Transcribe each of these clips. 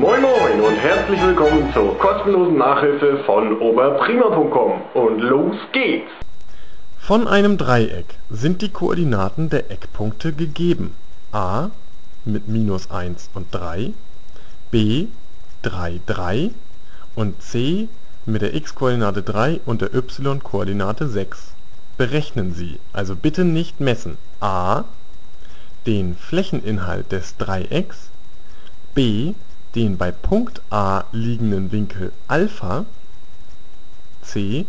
Moin Moin und herzlich willkommen zur kostenlosen Nachhilfe von Oberprima.com und los geht's! Von einem Dreieck sind die Koordinaten der Eckpunkte gegeben. A mit minus 1 und 3, B 3, 3 und C mit der x-Koordinate 3 und der y-Koordinate 6. Berechnen Sie, also bitte nicht messen. A den Flächeninhalt des Dreiecks, B den bei Punkt A liegenden Winkel Alpha, C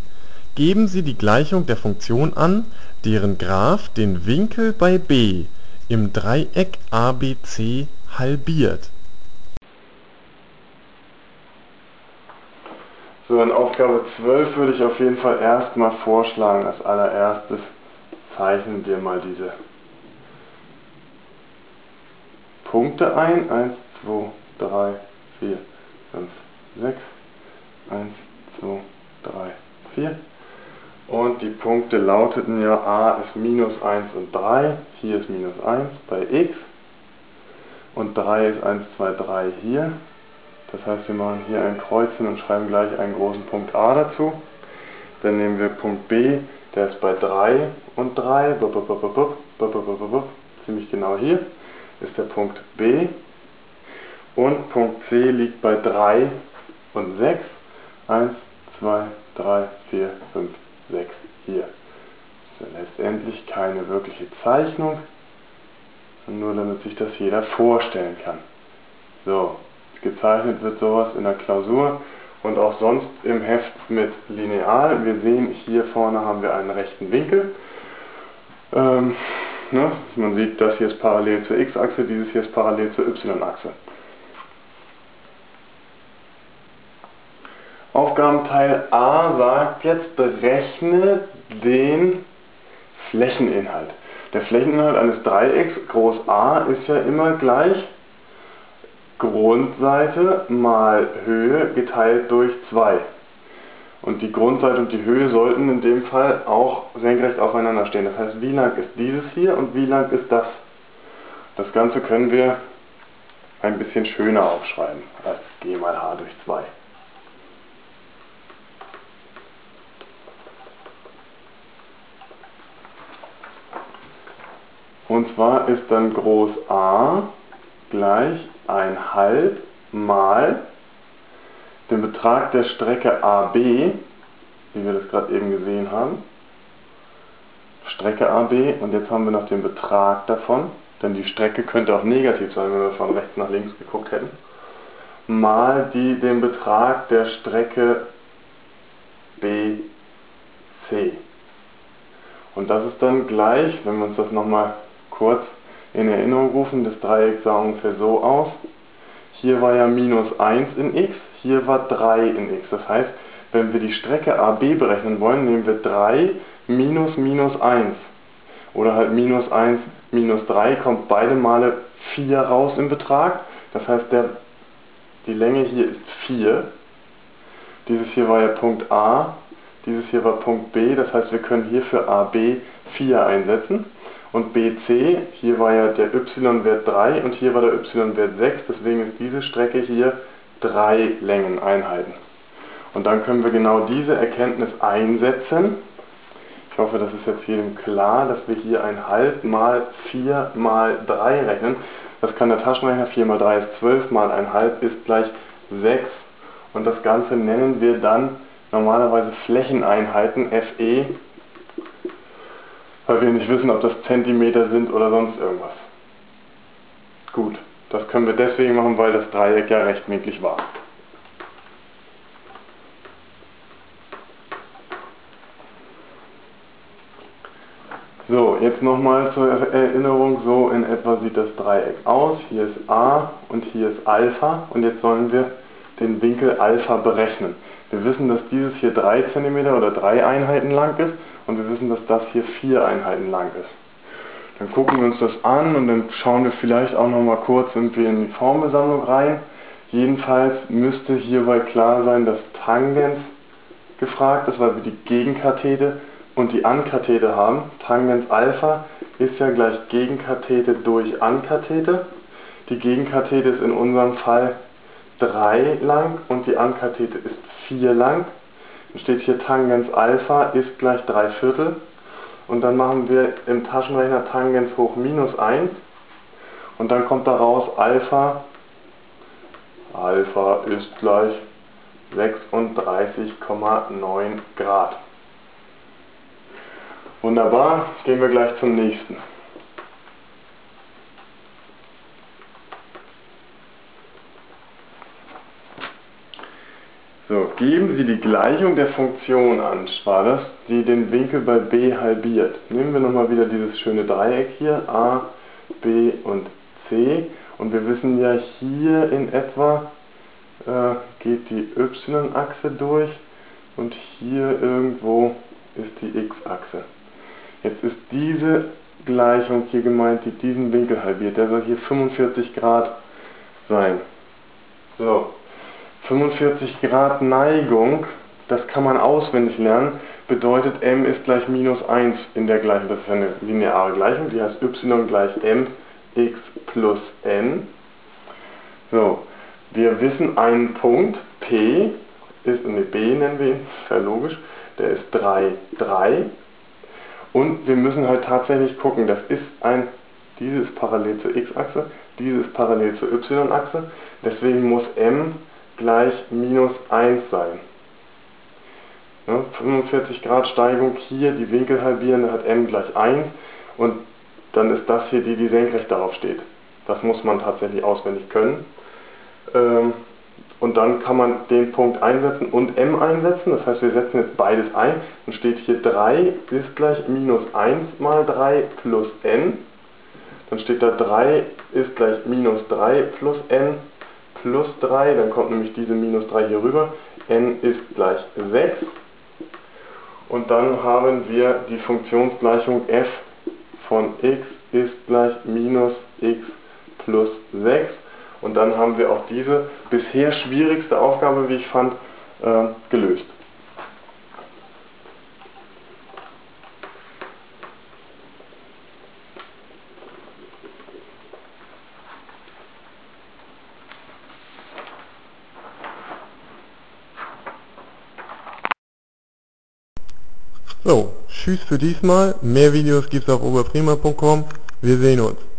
geben Sie die Gleichung der Funktion an, deren Graph den Winkel bei B im Dreieck ABC halbiert. So, in Aufgabe 12 würde ich auf jeden Fall erstmal vorschlagen, als allererstes zeichnen wir mal diese Punkte ein. 1, 2, 3, 4, 5, 6, 1, 2, 3, 4. Und die Punkte lauteten ja, A ist minus 1 und 3, hier ist minus 1 bei x und 3 ist 1, 2, 3 hier. Das heißt, wir machen hier ein Kreuz hin und schreiben gleich einen großen Punkt A dazu. Dann nehmen wir Punkt B, der ist bei 3 und 3, ziemlich genau hier ist der Punkt B. Und Punkt C liegt bei 3 und 6. 1, 2, 3, 4, 5, 6 hier. Das ist ja letztendlich keine wirkliche Zeichnung, nur damit sich das jeder vorstellen kann. So, gezeichnet wird sowas in der Klausur und auch sonst im Heft mit Lineal. Wir sehen, hier vorne haben wir einen rechten Winkel. Man sieht, das hier ist parallel zur x-Achse, dieses hier ist parallel zur y-Achse. Aufgabenteil A sagt jetzt, berechne den Flächeninhalt. Der Flächeninhalt eines Dreiecks, groß A, ist ja immer gleich Grundseite mal Höhe geteilt durch 2. Und die Grundseite und die Höhe sollten in dem Fall auch senkrecht aufeinander stehen. Das heißt, wie lang ist dieses hier und wie lang ist das? Das Ganze können wir ein bisschen schöner aufschreiben als g mal h durch 2. Und zwar ist dann groß A gleich 1/2 mal den Betrag der Strecke AB, wie wir das gerade eben gesehen haben. Strecke AB, und jetzt haben wir noch den Betrag davon, denn die Strecke könnte auch negativ sein, wenn wir von rechts nach links geguckt hätten, mal den Betrag der Strecke BC. Und das ist dann gleich, wenn wir uns das nochmal kurz in Erinnerung rufen, das Dreieck sah ungefähr so aus. Hier war ja minus 1 in x, hier war 3 in x. Das heißt, wenn wir die Strecke AB berechnen wollen, nehmen wir 3 minus minus 1. Oder halt minus 1 minus 3 kommt beide Male 4 raus im Betrag. Das heißt, die Länge hier ist 4. Dieses hier war ja Punkt A, dieses hier war Punkt B. Das heißt, wir können hier für AB 4 einsetzen. Und BC, hier war ja der y-Wert 3 und hier war der y-Wert 6, deswegen ist diese Strecke hier 3 Längeneinheiten. Und dann können wir genau diese Erkenntnis einsetzen. Ich hoffe, das ist jetzt jedem klar, dass wir hier 1/2 mal 4 mal 3 rechnen. Das kann der Taschenrechner, 4 mal 3 ist 12, mal 1/2 ist gleich 6. Und das Ganze nennen wir dann normalerweise Flächeneinheiten, FE, weil wir nicht wissen, ob das Zentimeter sind oder sonst irgendwas. Gut, das können wir deswegen machen, weil das Dreieck ja rechtwinklig war. So, jetzt nochmal zur Erinnerung, so in etwa sieht das Dreieck aus. Hier ist A und hier ist Alpha und jetzt sollen wir den Winkel Alpha berechnen. Wir wissen, dass dieses hier 3 cm oder 3 Einheiten lang ist und wir wissen, dass das hier 4 Einheiten lang ist. Dann gucken wir uns das an und dann schauen wir vielleicht auch nochmal kurz irgendwie in die Formelsammlung rein. Jedenfalls müsste hierbei klar sein, dass Tangens gefragt ist, weil wir die Gegenkathete und die Ankathete haben. Tangens Alpha ist ja gleich Gegenkathete durch Ankathete. Die Gegenkathete ist in unserem Fall 3 lang und die Ankathete ist 4 lang. Dann steht hier Tangens Alpha ist gleich 3/4. Und dann machen wir im Taschenrechner Tangens hoch minus 1. Und dann kommt daraus Alpha ist gleich 36,9 Grad. Wunderbar, gehen wir gleich zum nächsten. So, geben Sie die Gleichung der Funktion an, war das, die den Winkel bei b halbiert. Nehmen wir nochmal wieder dieses schöne Dreieck hier, a, b und c. Und wir wissen ja, hier in etwa geht die y-Achse durch und hier irgendwo ist die x-Achse. Jetzt ist diese Gleichung hier gemeint, die diesen Winkel halbiert. Der soll hier 45 Grad sein. So. 45 Grad Neigung, das kann man auswendig lernen, bedeutet m ist gleich minus 1 in der Gleichung. Das ist eine lineare Gleichung, die heißt y gleich mx plus n. So, wir wissen einen Punkt, P ist, ne, B nennen wir ihn, ist ja logisch, der ist 3, 3. Und wir müssen halt tatsächlich gucken, das ist ein, dieses parallel zur x-Achse, dieses parallel zur y-Achse, deswegen muss m gleich minus 1 sein. Ne, 45 Grad Steigung hier, die Winkel halbieren, da hat m gleich 1 und dann ist das hier die, die senkrecht darauf steht. Das muss man tatsächlich auswendig können. Und dann kann man den Punkt einsetzen und m einsetzen, das heißt wir setzen jetzt beides ein. Dann steht hier 3 ist gleich minus 1 mal 3 plus n. Dann steht da 3 ist gleich minus 3 plus n. Plus 3, dann kommt nämlich diese minus 3 hier rüber, n ist gleich 6 und dann haben wir die Funktionsgleichung f von x ist gleich minus x plus 6 und dann haben wir auch diese bisher schwierigste Aufgabe, wie ich fand, gelöst. So, tschüss für diesmal. Mehr Videos gibt's auf Oberprima.com. Wir sehen uns.